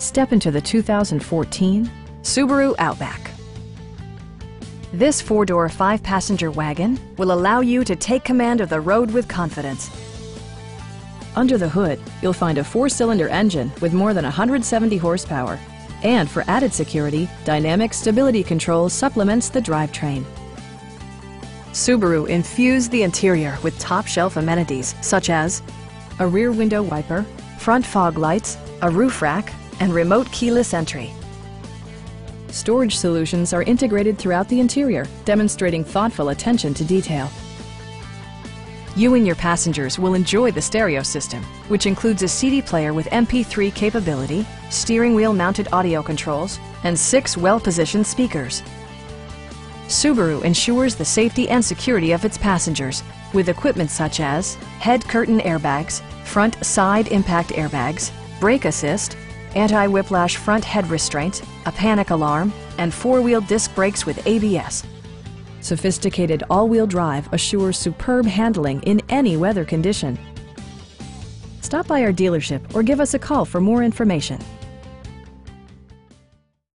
Step into the 2014 Subaru Outback. This four-door, five-passenger wagon will allow you to take command of the road with confidence. Under the hood, you'll find a four-cylinder engine with more than 170 horsepower. And for added security, Dynamic Stability Control supplements the drivetrain. Subaru infused the interior with top-shelf amenities such as a rear window wiper, front fog lights, a roof rack, and remote keyless entry. Storage solutions are integrated throughout the interior, demonstrating thoughtful attention to detail. You and your passengers will enjoy the stereo system, which includes a CD player with MP3 capability, steering wheel mounted audio controls, and 6 well-positioned speakers. Subaru ensures the safety and security of its passengers with equipment such as head curtain airbags, front side impact airbags, brake assist, anti-whiplash front head restraint, a panic alarm, and four-wheel disc brakes with ABS. Sophisticated all-wheel drive assures superb handling in any weather condition. Stop by our dealership or give us a call for more information.